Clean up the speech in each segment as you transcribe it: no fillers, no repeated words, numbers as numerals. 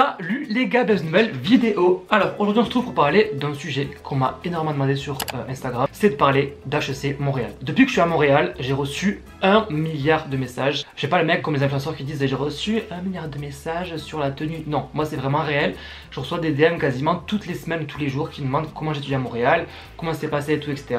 Salut les gars, bienvenue dans une nouvelle vidéo. Alors aujourd'hui on se retrouve pour parler d'un sujet qu'on m'a énormément demandé sur Instagram, c'est de parler d'HEC Montréal. Depuis que je suis à Montréal, j'ai reçu 1 milliard de messages. Je sais pas, le mec comme les influenceurs qui disent j'ai reçu 1 milliard de messages sur la tenue. Non, moi c'est vraiment réel. Je reçois des DM quasiment toutes les semaines, tous les jours qui me demandent comment j'étudie à Montréal, comment c'est passé et tout, etc.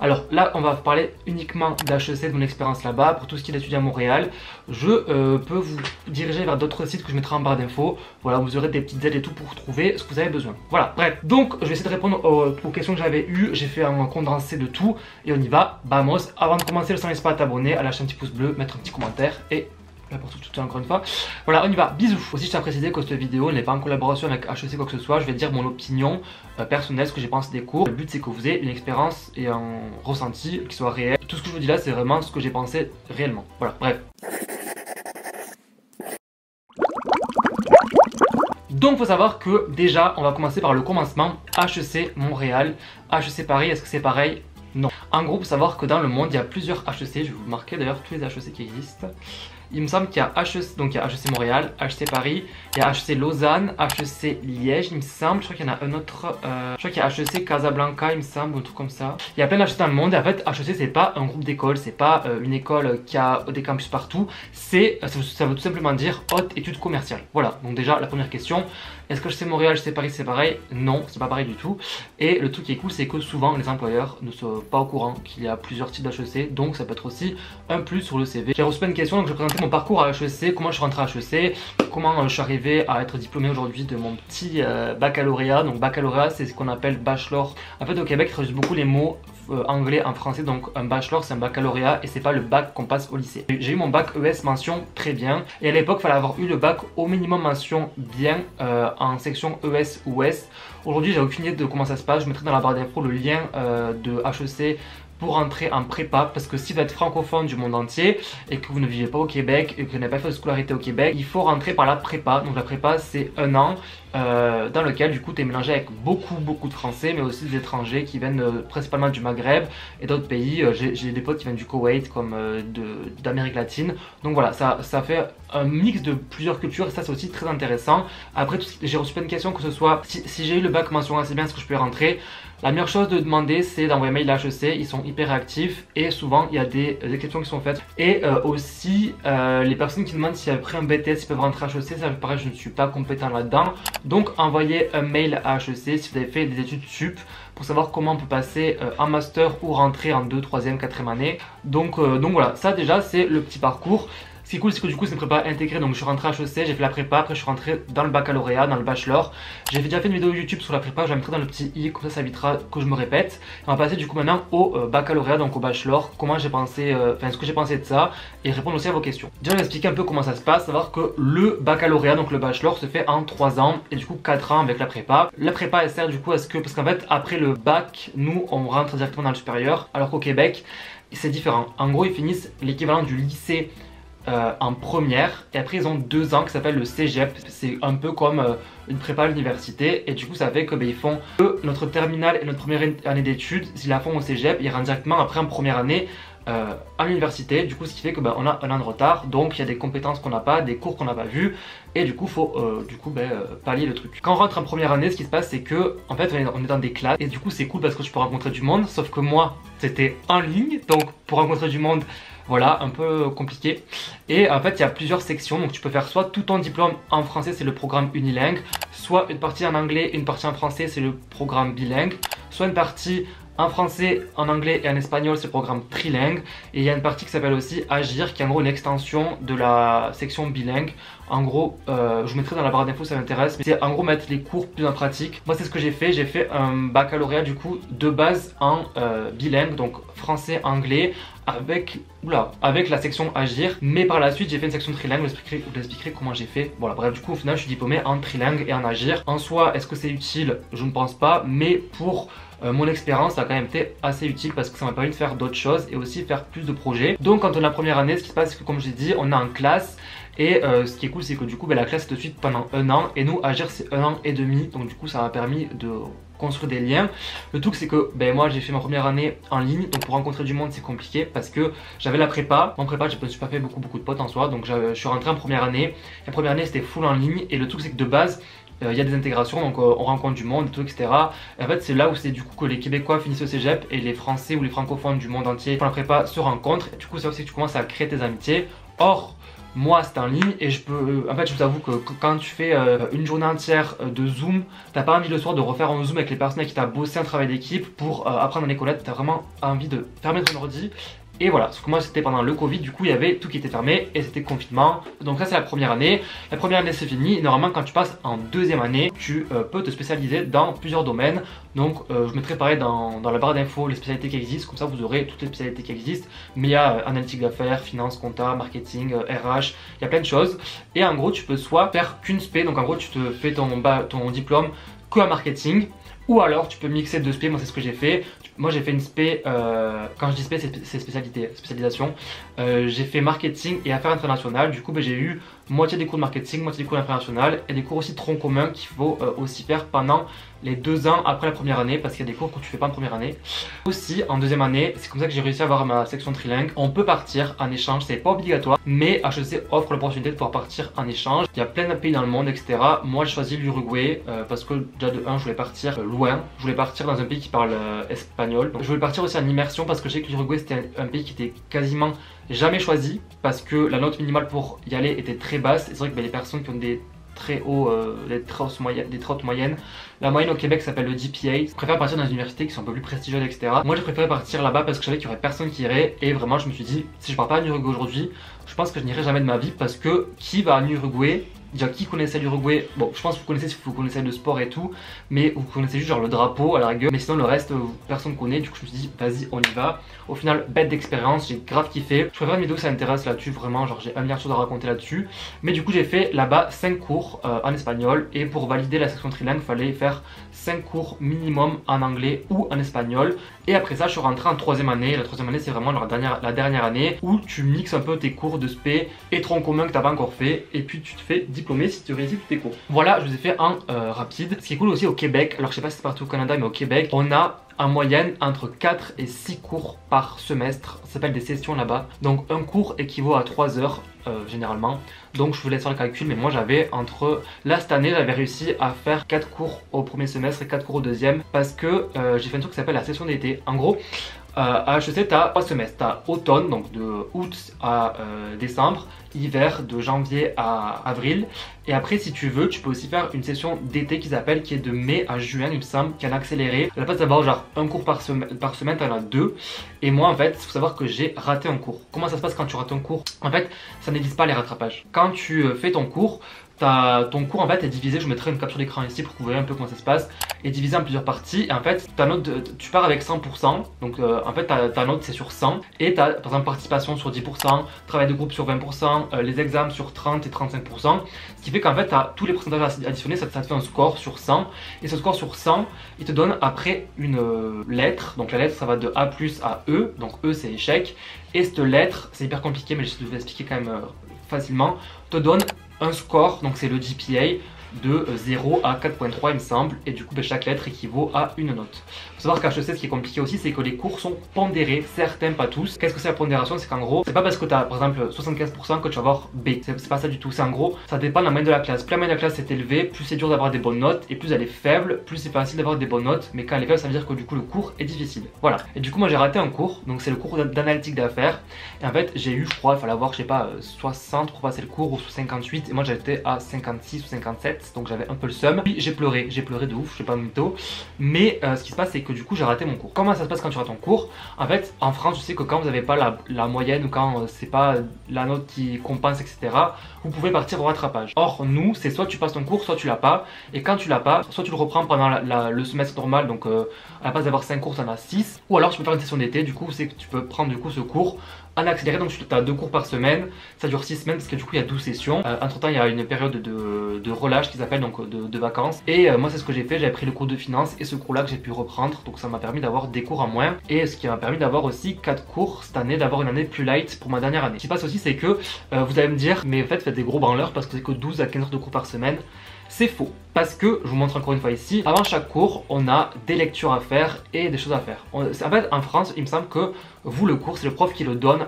Alors là on va parler uniquement d'HEC, de mon expérience là-bas. Pour tout ce qui est d'étudier à Montréal, je peux vous diriger vers d'autres sites que je mettrai en barre d'infos. Voilà, vous aurez des petites aides et tout pour trouver ce que vous avez besoin. Voilà, bref, donc je vais essayer de répondre aux questions que j'avais eues. J'ai fait un condensé de tout et on y va, vamos. Avant de commencer, ne laisse pas à t'abonner, à lâcher un petit pouce bleu, mettre un petit commentaire et là pour tout encore une fois. Voilà, on y va, bisous. Aussi je tiens à préciser que cette vidéo n'est pas en collaboration avec HEC quoi que ce soit. Je vais dire mon opinion personnelle, ce que j'ai pensé des cours. Le but c'est que vous ayez une expérience et un ressenti qui soit réel. Tout ce que je vous dis là c'est vraiment ce que j'ai pensé réellement. Voilà, bref. Donc faut savoir que déjà on va commencer par le commencement. HEC Montréal, HEC Paris, est-ce que c'est pareil? Non. En gros, faut savoir que dans le monde il y a plusieurs HEC. Je vais vous marquer d'ailleurs tous les HEC qui existent. Il me semble qu'il y a HEC, donc il y a HEC Montréal, HEC Paris, il y a HEC Lausanne, HEC Liège, il me semble. Je crois qu'il y en a un autre, je crois qu'il y a HEC Casablanca, il me semble, ou un truc comme ça. Il y a plein d'HEC dans le monde et en fait HEC c'est pas un groupe d'écoles, c'est pas une école qui a des campus partout. C'est, ça veut tout simplement dire haute étude commerciale. Voilà, donc déjà la première question, est-ce que HEC Montréal, HEC Paris c'est pareil? Non, c'est pas pareil du tout. Et le truc qui est cool c'est que souvent les employeurs ne sont pas au courant qu'il y a plusieurs types d'HEC, donc ça peut être aussi un plus sur le CV. J'ai reçu plein de questions, donc je présente mon parcours à HEC, comment je suis rentré à HEC, comment je suis arrivé à être diplômé aujourd'hui de mon petit baccalauréat. Donc baccalauréat c'est ce qu'on appelle bachelor. En fait au Québec ils traduisent beaucoup les mots anglais en français, donc un bachelor c'est un baccalauréat et c'est pas le bac qu'on passe au lycée. J'ai eu mon bac ES mention très bien et à l'époque il fallait avoir eu le bac au minimum mention bien en section ES ou S. Aujourd'hui j'ai aucune idée de comment ça se passe, je mettrai dans la barre d'infos le lien de HEC pour entrer en prépa, parce que si vous êtes francophone du monde entier et que vous ne vivez pas au Québec et que vous n'avez pas fait de scolarité au Québec, il faut rentrer par la prépa. Donc la prépa c'est un an dans lequel du coup tu es mélangé avec beaucoup de Français mais aussi des étrangers qui viennent principalement du Maghreb et d'autres pays. J'ai des potes qui viennent du Koweït comme d'Amérique latine. Donc voilà, ça fait un mix de plusieurs cultures et ça c'est aussi très intéressant. Après j'ai reçu plein de questions, que ce soit si j'ai eu le bac mention assez bien, est-ce que je peux y rentrer? La meilleure chose de demander c'est d'envoyer un mail à HEC, ils sont hyper réactifs et souvent il y a des exceptions qui sont faites. Et aussi les personnes qui demandent s'il y a pris un BTS, ils peuvent rentrer à HEC, ça me paraît, je ne suis pas compétent là-dedans. Donc envoyez un mail à HEC si vous avez fait des études sup pour savoir comment on peut passer en master ou rentrer en 2, 3e, 4e année. Donc voilà, ça déjà c'est le petit parcours. Ce qui est cool c'est que du coup c'est une prépa intégrée, donc je suis rentré à HEC, j'ai fait la prépa, après je suis rentré dans le baccalauréat, dans le bachelor. J'ai déjà fait une vidéo YouTube sur la prépa, je la mettrai dans le petit i, comme ça ça évitera que je me répète. Et on va passer du coup maintenant au baccalauréat, donc au bachelor, comment j'ai pensé, enfin ce que j'ai pensé de ça, et répondre aussi à vos questions. Déjà je vais expliquer un peu comment ça se passe, savoir que le baccalauréat, donc le bachelor, se fait en 3 ans et du coup 4 ans avec la prépa. La prépa elle sert du coup à ce que, parce qu'en fait après le bac, nous on rentre directement dans le supérieur, alors qu'au Québec c'est différent. En gros ils finissent l'équivalent du lycée en première et après ils ont 2 ans qui s'appelle le Cégep. C'est un peu comme une prépa à l'université et du coup ça fait que ils font notre terminale et notre première année d'études, s'ils la font au Cégep, ils rentrent directement après en première année à l'université, du coup ce qui fait que on a un an de retard, donc il y a des compétences qu'on n'a pas, des cours qu'on n'a pas vus et du coup faut pallier le truc. Quand on rentre en première année, ce qui se passe c'est que en fait on est dans des classes et du coup c'est cool parce que je peux rencontrer du monde, sauf que moi c'était en ligne, donc pour rencontrer du monde voilà, un peu compliqué. Et en fait il y a plusieurs sections, donc tu peux faire soit tout ton diplôme en français, c'est le programme unilingue, soit une partie en anglais, une partie en français, c'est le programme bilingue, soit une partie en français, en anglais et en espagnol, c'est le programme trilingue. Et il y a une partie qui s'appelle aussi Agir, qui est en gros une extension de la section bilingue. En gros, je vous mettrai dans la barre d'infos si ça m'intéresse, mais c'est en gros mettre les cours plus en pratique. Moi c'est ce que j'ai fait un baccalauréat du coup de base en bilingue, donc français, anglais, avec la section Agir. Mais par la suite j'ai fait une section trilingue, je vous expliquerai comment j'ai fait. Voilà, bref, du coup au final je suis diplômé en trilingue et en Agir. En soi, est-ce que c'est utile? Je ne pense pas, mais pour mon expérience ça a quand même été assez utile parce que ça m'a permis de faire d'autres choses et aussi faire plus de projets. Donc quand on est en première année, ce qui se passe c'est que comme j'ai dit, on est en classe. Et ce qui est cool c'est que du coup la classe est de suite pendant 1 an et nous Agir c'est 1 an et demi, donc du coup ça m'a permis de construire des liens. Le truc c'est que ben, moi j'ai fait ma première année en ligne, donc pour rencontrer du monde c'est compliqué parce que j'avais la prépa. En prépa je ne me suis pas fait beaucoup de potes en soi, donc je suis rentré en première année. La première année c'était full en ligne et le truc c'est que de base il y a des intégrations, donc on rencontre du monde et tout, etc. Et en fait c'est là où c'est du coup que les Québécois finissent au Cégep et les Français ou les francophones du monde entier pour la prépa se rencontrent. Et du coup c'est aussi que tu commences à créer tes amitiés. Or moi c'est en ligne et je peux, en fait je vous avoue que quand tu fais une journée entière de Zoom, t'as pas envie le soir de refaire un Zoom avec les personnes avec qui t'as bossé un travail d'équipe pour apprendre à les connaître. T'as vraiment envie de fermer ton ordi. Et voilà, ce que moi c'était pendant le Covid, du coup il y avait tout qui était fermé et c'était confinement. Donc ça c'est la première année. La première année c'est fini. Normalement quand tu passes en deuxième année, tu peux te spécialiser dans plusieurs domaines. Donc je mettrai pareil dans la barre d'infos les spécialités qui existent. Comme ça vous aurez toutes les spécialités qui existent. Mais il y a analytique d'affaires, finance, compta, marketing, RH, il y a plein de choses. Et en gros tu peux soit faire qu'une spé, donc en gros tu te fais ton diplôme que en marketing. Ou alors tu peux mixer deux spé, moi c'est ce que j'ai fait. Moi j'ai fait une spé, quand je dis spé c'est spécialisation. J'ai fait marketing et affaires internationales. Du coup ben, j'ai eu moitié des cours de marketing, moitié des cours d'international. Et des cours aussi tronc commun qu'il faut aussi faire pendant les 2 ans après la première année. Parce qu'il y a des cours que tu fais pas en première année. Aussi en deuxième année, c'est comme ça que j'ai réussi à avoir ma section trilingue. On peut partir en échange, c'est pas obligatoire. Mais HEC offre l'opportunité de pouvoir partir en échange. Il y a plein de pays dans le monde, etc. Moi j'ai choisi l'Uruguay parce que déjà de 1 je voulais partir loin. Je voulais partir dans un pays qui parle espagnol. Donc, je voulais partir aussi en immersion parce que je sais que l'Uruguay c'était un pays qui était quasiment jamais choisi. Parce que la note minimale pour y aller était très basse. C'est vrai que ben, les personnes qui ont des très hauts, des très hautes moyennes. La moyenne au Québec s'appelle le GPA. Je préfère partir dans des universités qui sont un peu plus prestigieuses, etc. Moi j'ai préféré partir là-bas parce que je savais qu'il n'y aurait personne qui irait. Et vraiment je me suis dit, si je pars pas à l'Uruguay aujourd'hui, je pense que je n'irai jamais de ma vie. Parce que qui va à l'Uruguay? Déjà, qui connaissait l'Uruguay? Bon, je pense que vous connaissez si vous connaissez le sport et tout, mais vous connaissez juste genre le drapeau à la gueule. Mais sinon, le reste, personne ne connaît. Du coup, je me suis dit, vas-y, on y va. Au final, bête d'expérience, j'ai grave kiffé. Je préfère une vidéo, ça intéresse là-dessus, vraiment. Genre, j'ai un milliard de choses à raconter là-dessus. Mais du coup, j'ai fait là-bas 5 cours en espagnol. Et pour valider la section trilingue, il fallait faire 5 cours minimum en anglais ou en espagnol. Et après ça, je suis rentré en 3ème année. La 3ème année, c'est vraiment la dernière année où tu mixes un peu tes cours de spé et tronc commun que t'as pas encore fait. Et puis, tu te fais diplômé si tu réussis tous tes cours. Voilà, je vous ai fait un rapide. Ce qui est cool aussi au Québec, alors je sais pas si c'est partout au Canada, mais au Québec, on a en moyenne entre 4 et 6 cours par semestre. Ça s'appelle des sessions là-bas. Donc un cours équivaut à 3 heures généralement. Donc je vous laisse faire le calcul, mais moi j'avais entre... Là cette année j'avais réussi à faire 4 cours au premier semestre et 4 cours au deuxième parce que j'ai fait un truc qui s'appelle la session d'été. En gros, à HEC, tu as 3 semestres. Tu as automne, donc de août à décembre, hiver de janvier à avril. Et après, si tu veux, tu peux aussi faire une session d'été qui s'appelle, qui est de mai à juin, il me semble, qui est en accéléré. À la place d'avoir genre un cours par semaine, tu en as 2. Et moi, en fait, il faut savoir que j'ai raté un cours. Comment ça se passe quand tu rates un cours? En fait, ça n'existe pas les rattrapages. Quand tu fais ton cours, ton cours en fait est divisé, je mettrai une capture d'écran ici pour que vous voyez un peu comment ça se passe, est divisé en plusieurs parties et en fait ta note, tu pars avec 100%, donc en fait ta note c'est sur 100 et tu as par exemple participation sur 10%, travail de groupe sur 20%, les examens sur 30 et 35%, ce qui fait qu'en fait tu as tous les pourcentages additionnés, ça te fait un score sur 100 et ce score sur 100 il te donne après une lettre, donc la lettre ça va de A+ à E, donc E c'est échec et cette lettre, c'est hyper compliqué mais je vais l'expliquer quand même facilement, te donne un score, donc c'est le GPA de 0 à 4.3 il me semble et du coup ben, chaque lettre équivaut à une note. Faut savoir qu'à HEC ce qui est compliqué aussi c'est que les cours sont pondérés, certains pas tous. Qu'est-ce que c'est la pondération? C'est qu'en gros c'est pas parce que tu as par exemple 75% que tu vas avoir B, c'est pas ça du tout, c'est en gros ça dépend de la moyenne de la classe. Plus la moyenne de la classe est élevée, plus c'est dur d'avoir des bonnes notes et plus elle est faible, plus c'est facile d'avoir des bonnes notes, mais quand elle est faible ça veut dire que du coup le cours est difficile. Voilà, et du coup moi j'ai raté un cours, donc c'est le cours d'analytique d'affaires et en fait j'ai eu, je crois il fallait avoir je sais pas 60 pour passer le cours ou 58 et moi j'étais à 56 ou 57. Donc j'avais un peu le seum. Puis j'ai pleuré de ouf, je sais pas mytho. Mais ce qui se passe c'est que du coup j'ai raté mon cours. Comment ça se passe quand tu rates ton cours? En fait en France je sais que quand vous n'avez pas la moyenne ou quand c'est pas la note qui compense etc, vous pouvez partir au rattrapage. Or nous c'est soit tu passes ton cours, soit tu l'as pas. Et quand tu l'as pas, soit tu le reprends pendant le semestre normal. Donc à la place d'avoir 5 cours t'en as 6. Ou alors tu peux faire une session d'été. Du coup c'est que tu peux prendre du coup ce cours en accéléré, donc tu as 2 cours par semaine, ça dure 6 semaines parce que du coup il y a 12 sessions. Entre temps il y a une période de relâche qu'ils appellent, donc de vacances. Et moi c'est ce que j'ai fait, j'avais pris le cours de finance et ce cours là que j'ai pu reprendre, donc ça m'a permis d'avoir des cours en moins. Et ce qui m'a permis d'avoir aussi 4 cours cette année, d'avoir une année plus light pour ma dernière année. Ce qui passe aussi c'est que vous allez me dire, mais en fait faites des gros branleurs parce que c'est que 12 à 15 heures de cours par semaine. C'est faux, parce que, je vous montre encore une fois ici, avant chaque cours, on a des lectures à faire et des choses à faire. En fait, en France, il me semble que vous, le cours, c'est le prof qui le donne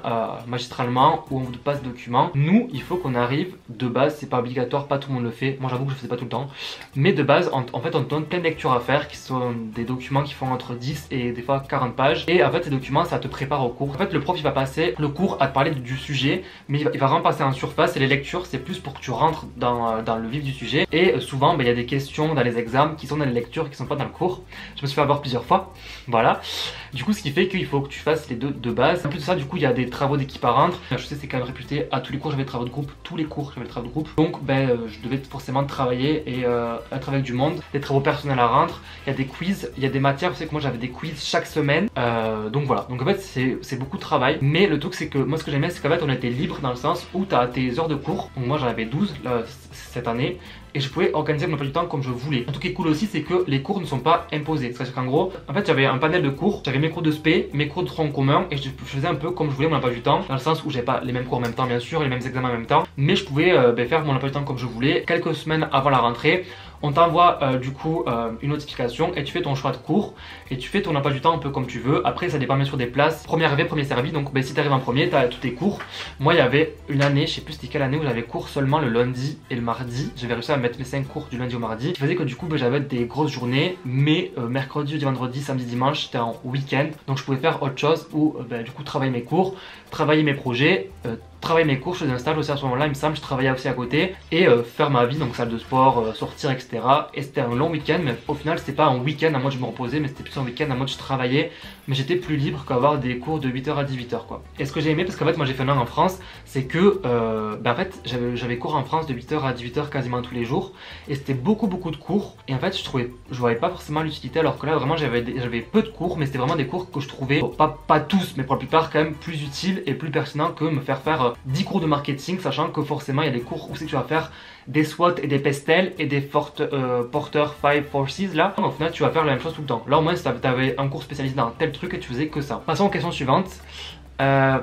magistralement, ou on vous passe document. Nous, il faut qu'on arrive, de base, c'est pas obligatoire, pas tout le monde le fait. Moi, j'avoue que je le faisais pas tout le temps. Mais de base, en fait, on donne plein de lectures à faire, qui sont des documents qui font entre 10 et des fois 40 pages. Et en fait, ces documents, ça te prépare au cours. En fait, le prof, il va passer le cours à te parler du sujet, mais il va vraiment passer en surface. Et les lectures, c'est plus pour que tu rentres dans le vif du sujet. Et souvent, il y a des questions dans les examens qui sont dans les lectures, qui sont pas dans le cours. Je me suis fait avoir plusieurs fois. Voilà. Du coup, ce qui fait qu'il faut que tu fasses les deux de base. En plus de ça, du coup, il y a des travaux d'équipe à rendre. Je sais, c'est quand même réputé. À tous les cours, j'avais des travaux de groupe. Tous les cours, j'avais des travaux de groupe. Donc, je devais forcément travailler et travailler avec du monde. Des travaux personnels à rendre. Il y a des quiz. Il y a des matières. Vous savez que moi, j'avais des quiz chaque semaine. Donc voilà. Donc en fait, c'est beaucoup de travail. Mais le truc, c'est que moi, ce que j'aimais, c'est qu'en fait, on était libre dans le sens où tu as tes heures de cours. Donc moi, j'en avais 12 là, cette année. Et je pouvais organiser mon emploi du temps comme je voulais. Un truc qui est cool aussi, c'est que les cours ne sont pas imposés. C'est-à-dire qu'en gros, en fait, j'avais un panel de cours, j'avais mes cours de spé, mes cours de tronc commun, et je faisais un peu comme je voulais mon emploi du temps, dans le sens où j'avais pas les mêmes cours en même temps, bien sûr, les mêmes examens en même temps, mais je pouvais faire mon emploi du temps comme je voulais. Quelques semaines avant la rentrée, on t'envoie une notification et tu fais ton choix de cours et tu fais ton emploi du temps un peu comme tu veux. Après, ça dépend bien sûr des places. Premier arrivé, premier servi. Donc si t'arrives en premier, t'as tous tes cours. Moi, il y avait une année, je sais plus c'était quelle année, où j'avais cours seulement le lundi et le mardi. J'avais réussi à mettre mes 5 cours du lundi au mardi. Ça faisait que du coup, j'avais des grosses journées, mais mercredi, jeudi, vendredi, samedi, dimanche, c'était en week-end. Donc je pouvais faire autre chose où du coup, travailler mes cours, travailler mes projets, travailler mes cours, je faisais un stage aussi à ce moment-là, il me semble, je travaillais aussi à côté, et faire ma vie, donc salle de sport, sortir, etc. Et c'était un long week-end, mais au final, c'était pas un week-end à moi je me reposais, mais c'était plus un week-end à moi je travaillais, mais j'étais plus libre qu'avoir des cours de 8h à 18h, quoi. Et ce que j'ai aimé, parce qu'en fait, moi j'ai fait un an en France, c'est que, en fait, j'avais cours en France de 8h à 18h quasiment tous les jours, et c'était beaucoup de cours, et en fait, je voyais pas forcément l'utilité, alors que là, vraiment, j'avais peu de cours, mais c'était vraiment des cours que je trouvais, bon, pas tous, mais pour la plupart, quand même, plus utiles et plus pertinents que me faire 10 cours de marketing, sachant que forcément il y a des cours où c'est que tu vas faire des SWOT et des PESTEL et des Porter 5 Forces là. Donc, au final, tu vas faire la même chose tout le temps. Là, au moins, tu avais un cours spécialisé dans tel truc et tu faisais que ça. Passons aux questions suivantes.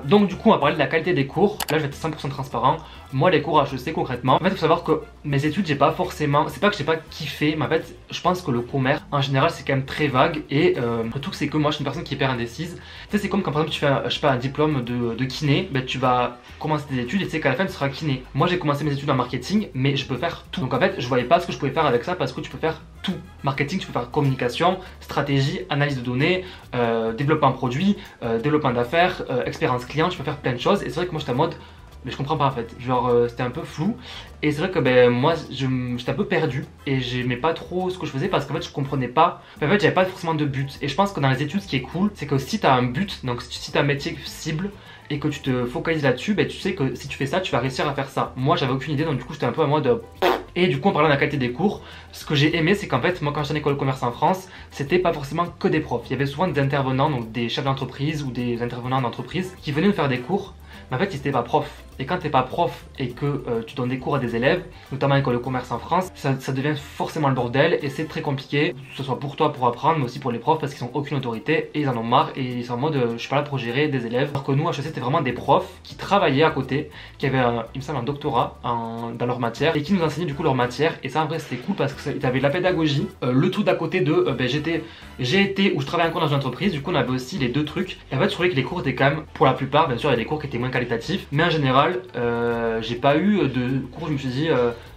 Donc du coup, on va parler de la qualité des cours. Là, je vais être 100% transparent. Moi, les cours HEC concrètement, en fait, il faut savoir que mes études, j'ai pas forcément, c'est pas que j'ai pas kiffé, mais en fait, je pense que le commerce en général, c'est quand même très vague. Et le truc, c'est que moi, je suis une personne qui est hyper indécise. Tu sais, c'est comme quand par exemple tu fais un diplôme de kiné, tu vas commencer tes études et tu sais qu'à la fin tu seras kiné. Moi, j'ai commencé mes études en marketing, mais je peux faire tout. Donc en fait, je voyais pas ce que je pouvais faire avec ça, parce que tu peux faire tout. Marketing, tu peux faire communication, stratégie, analyse de données, développement produit, développement d'affaires, expérience client, tu peux faire plein de choses. Et c'est vrai que moi, j'étais en mode, mais je comprends pas en fait, genre c'était un peu flou, et c'est vrai que moi j'étais un peu perdu et j'aimais pas trop ce que je faisais, parce qu'en fait je comprenais pas, en fait j'avais pas forcément de but. Et je pense que dans les études, ce qui est cool, c'est que si t'as un but, donc si t'as un métier cible et que tu te focalises là-dessus, tu sais que si tu fais ça, tu vas réussir à faire ça. Moi j'avais aucune idée, donc du coup j'étais un peu en mode. Et du coup, en parlant de la qualité des cours, ce que j'ai aimé, c'est qu'en fait, moi, quand j'étais en école de commerce en France, c'était pas forcément que des profs. Il y avait souvent des intervenants, donc des chefs d'entreprise ou des intervenants d'entreprise qui venaient nous faire des cours, mais en fait, ils n'étaient pas profs. Et quand t'es pas prof et que tu donnes des cours à des élèves, notamment à l'école de commerce en France, ça devient forcément le bordel et c'est très compliqué, que ce soit pour toi pour apprendre, mais aussi pour les profs, parce qu'ils n'ont aucune autorité et ils en ont marre et ils sont en mode je suis pas là pour gérer des élèves. Alors que nous, à HEC, c'était vraiment des profs qui travaillaient à côté, qui avaient, il me semble, un doctorat dans leur matière et qui nous enseignaient du coup leur matière. Et ça, en vrai, c'était cool parce que t'avais la pédagogie, le tout d'à côté de j'ai été ou je travaillais encore dans une entreprise, du coup, on avait aussi les deux trucs. Et en fait, je trouvais que les cours étaient quand même, pour la plupart, bien sûr, il y a des cours qui étaient moins qualitatifs, mais en général, j'ai pas eu de cours, je me suis dit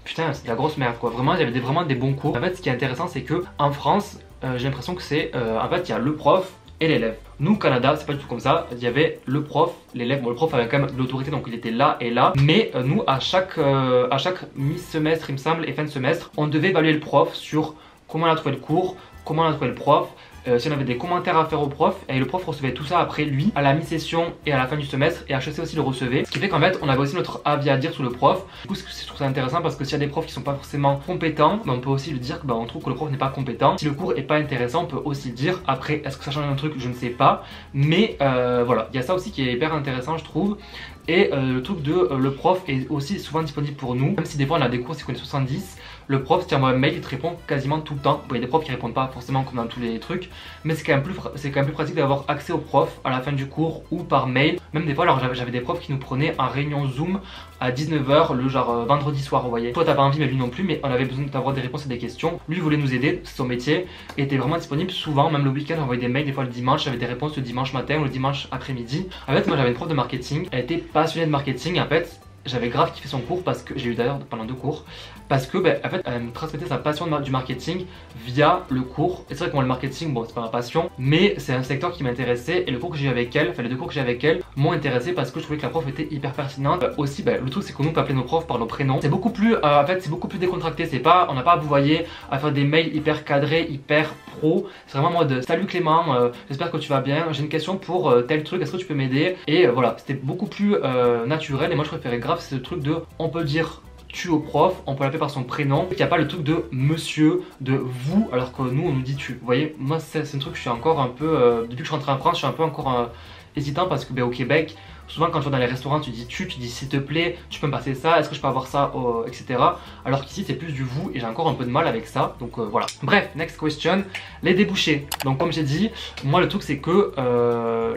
putain, c'est de la grosse merde quoi. Vraiment, il y avait vraiment des bons cours. En fait, ce qui est intéressant, c'est que en France, j'ai l'impression que c'est en fait, il y a le prof et l'élève. Nous, au Canada, c'est pas du tout comme ça. Il y avait le prof, l'élève. Bon, le prof avait quand même de l'autorité, donc il était là et là. Mais nous, à chaque mi-semestre, il me semble, et fin de semestre, on devait évaluer le prof sur comment on a trouvé le cours, comment on a trouvé le prof. Si on avait des commentaires à faire au prof, et le prof recevait tout ça après lui à la mi-session et à la fin du semestre, et HEC aussi le recevait, ce qui fait qu'en fait on avait aussi notre avis à dire sur le prof. Du coup, je trouve ça intéressant parce que s'il y a des profs qui sont pas forcément compétents, on peut aussi lui dire que on trouve que le prof n'est pas compétent. Si le cours est pas intéressant, on peut aussi le dire. Après, est-ce que ça change un truc, je ne sais pas, mais voilà, il y a ça aussi qui est hyper intéressant, je trouve. Et le truc de le prof est aussi souvent disponible pour nous, même si des fois on a des cours qui connaissent 70. le prof, si tu envoies un mail, il te répond quasiment tout le temps. Bon, il y a des profs qui répondent pas forcément comme dans tous les trucs, mais c'est quand même plus pratique d'avoir accès aux profs à la fin du cours ou par mail. Même des fois, alors j'avais des profs qui nous prenaient en réunion Zoom à 19 h, le genre vendredi soir, vous voyez. Toi, t'as pas envie, mais lui non plus, mais on avait besoin d'avoir des réponses à des questions. Lui voulait nous aider, c'est son métier, et était vraiment disponible souvent, même le week-end, j'envoyais des mails, des fois le dimanche, j'avais des réponses le dimanche matin ou le dimanche après-midi. En fait, moi j'avais une prof de marketing, elle était passionnée de marketing, en fait. J'avais grave kiffé son cours parce que j'ai eu d'ailleurs pendant 2 cours parce que en fait elle me transmettait sa passion du marketing via le cours. Et c'est vrai que moi le marketing, bon, c'est pas ma passion, mais c'est un secteur qui m'intéressait, et le cours que j'ai eu avec elle, enfin les 2 cours que j'ai avec elle m'ont intéressé parce que je trouvais que la prof était hyper pertinente. Aussi le truc c'est que nous on peut appeler nos profs par nos prénoms. C'est beaucoup plus en fait c'est beaucoup plus décontracté, c'est pas, on n'a pas à bouvoyer, à faire des mails hyper cadrés, hyper pro. C'est vraiment moi de salut Clément, j'espère que tu vas bien, j'ai une question pour tel truc, est-ce que tu peux m'aider? Et voilà, c'était beaucoup plus naturel, et moi je préférais grave c'est le truc de on peut dire tu au prof, on peut l'appeler par son prénom, il n'y a pas le truc de monsieur, de vous, alors que nous on nous dit tu. Vous voyez, moi c'est un truc que je suis encore un peu depuis que je suis rentré en France, je suis un peu encore hésitant parce que au Québec, souvent quand tu vas dans les restaurants tu dis s'il te plaît, tu peux me passer ça, est-ce que je peux avoir ça, etc. Alors qu'ici c'est plus du vous, et j'ai encore un peu de mal avec ça, donc voilà. Bref, next question, les débouchés. Donc comme j'ai dit, moi le truc c'est que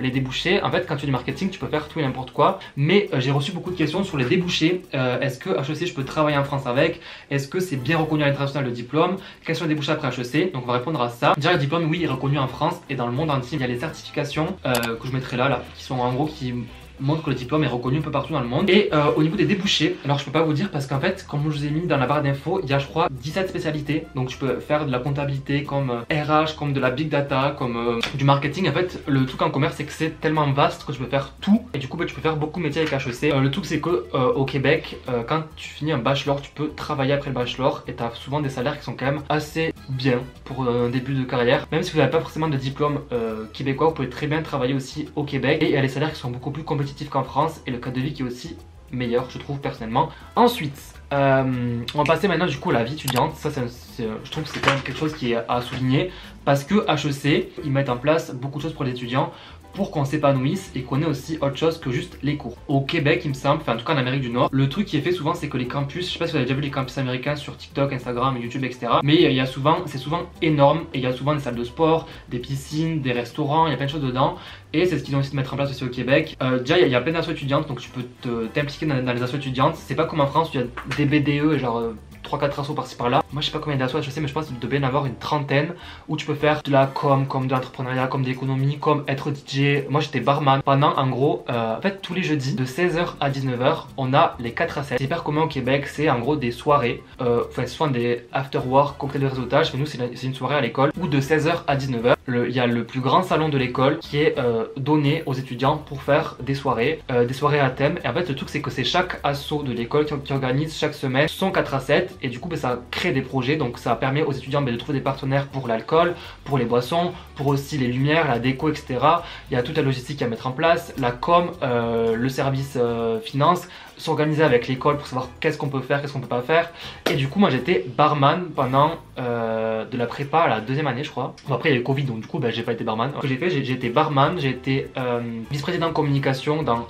les débouchés, en fait quand tu fais du marketing tu peux faire tout et n'importe quoi, mais j'ai reçu beaucoup de questions sur les débouchés. Est-ce que HEC je peux travailler en France avec? Est-ce que c'est bien reconnu à l'international le diplôme? Quels sont les débouchés après HEC? Donc on va répondre à ça. Déjà le diplôme, oui, il est reconnu en France et dans le monde entier. Il y a les certifications que je mettrai là, qui sont en gros qui montre que le diplôme est reconnu un peu partout dans le monde. Et au niveau des débouchés, alors je peux pas vous dire parce qu'en fait comme je vous ai mis dans la barre d'infos, il y a je crois 17 spécialités. Donc tu peux faire de la comptabilité, comme RH, comme de la big data, comme du marketing. En fait le truc en commerce c'est que c'est tellement vaste que tu peux faire tout, et du coup bah, tu peux faire beaucoup de métiers avec HEC. Le truc c'est que au Québec quand tu finis un bachelor, tu peux travailler après le bachelor, et tu as souvent des salaires qui sont quand même assez bien pour un début de carrière. Même si vous n'avez pas forcément de diplôme québécois, vous pouvez très bien travailler aussi au Québec, et il y a les salaires qui sont beaucoup plus compliqués qu'en France, et le cadre de vie qui est aussi meilleur, je trouve personnellement. Ensuite on va passer maintenant du coup à la vie étudiante. Ça je trouve que c'est quand même quelque chose qui est à souligner, parce que HEC ils mettent en place beaucoup de choses pour les étudiants pour qu'on s'épanouisse et qu'on ait aussi autre chose que juste les cours. Au Québec il me semble, enfin en tout cas en Amérique du Nord, le truc qui est fait souvent c'est que les campus, je sais pas si vous avez déjà vu les campus américains sur TikTok, Instagram, YouTube, etc. Mais il y a souvent, c'est souvent énorme, et il y a souvent des salles de sport, des piscines, des restaurants, il y a plein de choses dedans. Et c'est ce qu'ils ont essayé de mettre en place aussi au Québec. Déjà il y a plein d'assauts étudiantes, donc tu peux t'impliquer dans les assauts étudiantes. C'est pas comme en France où il y a des BDE et genre 3-4 assos par-ci par-là. Moi je sais pas combien d'assos HEC, mais je pense qu'il devait y en avoir une trentaine, où tu peux faire de la com, comme de l'entrepreneuriat, comme de l'économie, comme être DJ. Moi j'étais barman pendant en gros en fait tous les jeudis de 16 h à 19 h on a les 4 à 7. C'est hyper commun au Québec, c'est en gros des soirées, enfin souvent des after work, cocktail de réseautage, mais nous c'est une soirée à l'école où de 16 h à 19 h il y a le plus grand salon de l'école qui est donné aux étudiants pour faire des soirées à thème. Et en fait le truc c'est que c'est chaque asso de l'école qui organise chaque semaine son 4 à 7, et du coup bah, ça crée des projets, donc ça permet aux étudiants bah, de trouver des partenaires pour l'alcool, pour les boissons, pour aussi les lumières, la déco, etc. Il y a toute la logistique à mettre en place, la com, le service finance, s'organiser avec l'école pour savoir qu'est-ce qu'on peut faire, qu'est-ce qu'on peut pas faire. Et du coup moi j'étais barman pendant de la prépa à la 2e année je crois. Bon, après il y a eu le Covid, donc du coup bah, j'ai pas été barman. Ce que j'ai fait, j'ai été barman, j'ai été vice-président de communication dans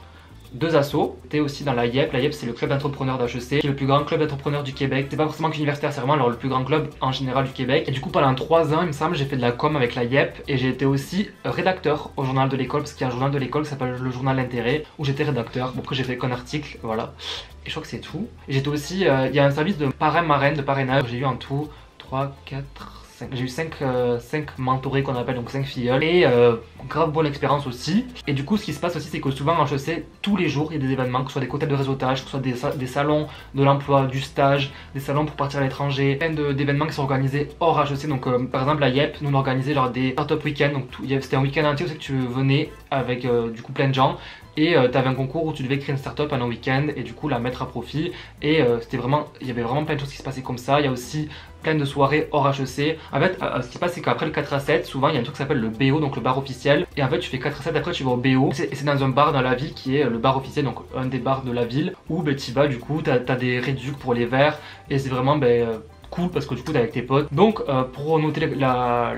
2 assos. T'es aussi dans la YEP. La YEP c'est le club d'entrepreneurs d'HEC, qui est le plus grand club d'entrepreneurs du Québec. C'est pas forcément qu'universitaire, c'est vraiment alors le plus grand club en général du Québec. Et du coup pendant 3 ans il me semble j'ai fait de la com avec la YEP, et j'ai été aussi rédacteur au journal de l'école, parce qu'il y a un journal de l'école qui s'appelle le journal d'intérêt, où j'étais rédacteur. Bon, après j'ai fait qu'un article, voilà. Et je crois que c'est tout. J'étais aussi, il y a un service de parrain-marraine, de parrainage. J'ai eu en tout 3, 4, 5. J'ai eu 5 mentorés qu'on appelle, donc 5 filleuls. Et grave bonne expérience aussi. Et du coup ce qui se passe aussi c'est que souvent en HEC tous les jours il y a des événements, que ce soit des cocktails de réseautage, que ce soit des salons de l'emploi, du stage, des salons pour partir à l'étranger. Plein d'événements qui sont organisés hors HEC. Donc par exemple la YEP nous on organisait genre des start-up week-ends. Donc c'était un week-end entier où tu venais avec du coup plein de gens. Et t'avais un concours où tu devais créer une start-up en un week-end et du coup la mettre à profit. Et c'était vraiment, il y avait vraiment plein de choses qui se passaient comme ça. Il y a aussi plein de soirées hors HEC. En fait ce qui se passe c'est qu'après le 4 à 7 souvent il y a un truc qui s'appelle le BO, donc le bar officiel. Et en fait tu fais 4 à 7, après tu vas au BO. C'est dans un bar dans la ville qui est le bar officiel, donc un des bars de la ville, où ben, tu vas, du coup t'as des réducs pour les verres. Et c'est vraiment ben, cool parce que du coup t'es avec tes potes. Donc pour noter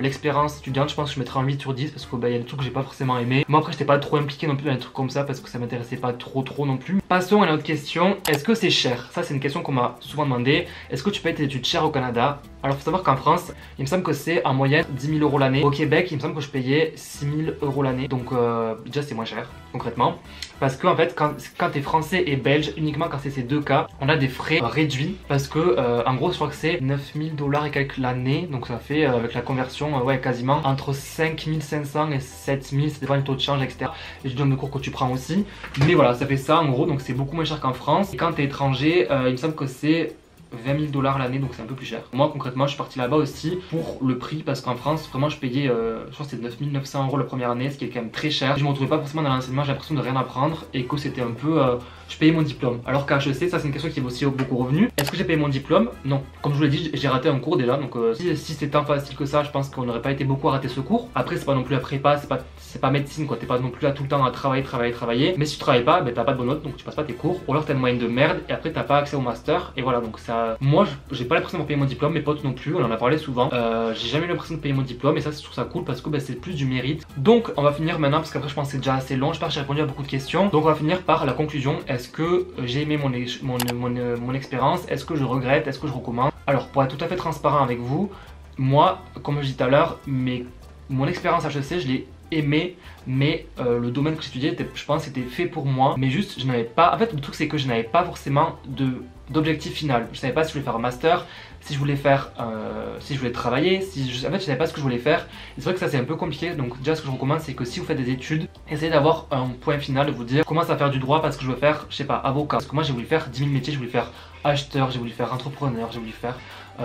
l'expérience étudiante, je pense que je mettrai un 8/10 parce qu'il y a des trucs que j'ai pas forcément aimé. Moi après j'étais pas trop impliqué non plus dans des trucs comme ça parce que ça m'intéressait pas trop non plus. Passons à une autre question, est-ce que c'est cher? Ça c'est une question qu'on m'a souvent demandé, est-ce que tu payes tes études chères au Canada? Alors faut savoir qu'en France, il me semble que c'est en moyenne 10 000 € l'année. Au Québec, il me semble que je payais 6 000 € l'année. Donc déjà c'est moins cher concrètement. Parce que en fait quand t'es français et belge, uniquement quand c'est ces deux cas, on a des frais réduits. Parce que en gros je crois que c'est 9 000 $ et quelques l'année. Donc ça fait avec la conversion ouais quasiment entre 5 500 et 7 000. Ça dépend du taux de change, etc. Et du nombre de cours que tu prends aussi. Mais voilà, ça fait ça en gros. Donc c'est beaucoup moins cher qu'en France. Et quand t'es étranger, il me semble que c'est 20 000 $ l'année, donc c'est un peu plus cher. Moi concrètement je suis parti là-bas aussi pour le prix parce qu'en France vraiment je payais je crois que c'était 9 900 € la première année, ce qui est quand même très cher. Je me retrouvais pas forcément dans l'enseignement, j'ai l'impression de rien apprendre et que c'était un peu je payais mon diplôme. Alors qu'à HEC, ça c'est une question qui est aussi beaucoup revenue. Est-ce que j'ai payé mon diplôme? Non. Comme je vous l'ai dit, j'ai raté un cours déjà, donc si c'est tant facile que ça, je pense qu'on n'aurait pas été beaucoup à rater ce cours. Après c'est pas non plus la prépa, c'est pas médecine quoi, t'es pas non plus là tout le temps à travailler. Mais si tu travailles pas, ben, t'as pas de bonne note donc tu passes pas tes cours, ou alors t'as une moyenne de merde et après t'as pas accès au master et voilà. Donc ça, moi j'ai pas l'impression de payer mon diplôme, mes potes non plus, on en a parlé souvent. J'ai jamais eu l'impression de payer mon diplôme et ça je trouve ça cool parce que ben, c'est plus du mérite. Donc on va finir maintenant parce qu'après je pense que c'est déjà assez long, je pense que j'ai répondu à beaucoup de questions. Donc on va finir par la conclusion, est-ce que j'ai aimé mon expérience, est-ce que je regrette, est-ce que je recommande? Alors pour être tout à fait transparent avec vous, moi comme je dis tout à l'heure, mon expérience HEC je l'ai aimé, mais le domaine que j'étudiais je pense c'était fait pour moi, mais juste je n'avais pas, en fait le truc c'est que je n'avais pas forcément d'objectif final. Je savais pas si je voulais faire un master, si je voulais faire si je voulais travailler, en fait je savais pas ce que je voulais faire. C'est vrai que ça c'est un peu compliqué. Donc déjà ce que je recommande c'est que si vous faites des études, essayez d'avoir un point final, de vous dire commence à faire du droit parce que je veux faire, je sais pas, avocat, parce que moi j'ai voulu faire 10 000 métiers, j'ai voulu faire acheteur, j'ai voulu faire entrepreneur, j'ai voulu faire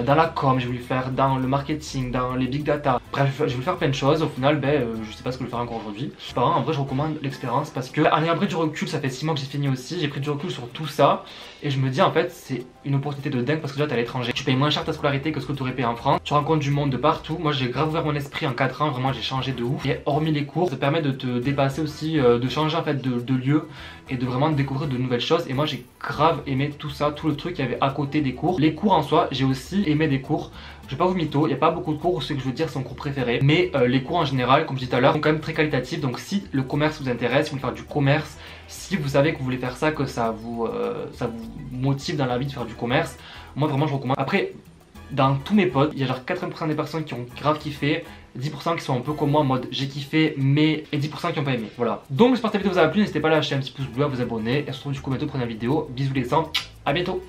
dans la com, j'ai voulu faire dans le marketing, dans les big data. Bref, j'ai voulu faire plein de choses. Au final, ben, je sais pas ce que je vais faire encore aujourd'hui. Par contre, en vrai, je recommande l'expérience parce que, en ayant pris du recul, ça fait 6 mois que j'ai fini aussi. J'ai pris du recul sur tout ça et je me dis en fait, c'est une opportunité de dingue parce que déjà t'es à l'étranger. Tu payes moins cher ta scolarité que ce que tu aurais payé en France. Tu rencontres du monde de partout. Moi, j'ai grave ouvert mon esprit en 4 ans. Vraiment, j'ai changé de ouf. Et hormis les cours, ça te permet de te dépasser aussi, de changer en fait de lieu et de vraiment découvrir de nouvelles choses. Et moi, j'ai grave aimé tout ça, tout le truc qu'il y avait à côté des cours. Les cours en soi, j'ai aussi aimer des cours. Je vais pas vous mytho, il n'y a pas beaucoup de cours où ceux que je veux dire sont mon cours préféré, mais les cours en général, comme je disais tout à l'heure, sont quand même très qualitatifs. Donc si le commerce vous intéresse, si vous voulez faire du commerce, si vous savez que vous voulez faire ça, que ça vous motive dans la vie de faire du commerce, moi vraiment je recommande. Après, dans tous mes potes, il y a genre 80% des personnes qui ont grave kiffé, 10% qui sont un peu comme moi en mode j'ai kiffé mais, et 10% qui n'ont pas aimé. Voilà. Donc j'espère que cette vidéo vous a plu, n'hésitez pas à lâcher un petit pouce bleu, à vous abonner et on se retrouve du coup bientôt pour une vidéo. Bisous les gens, à bientôt.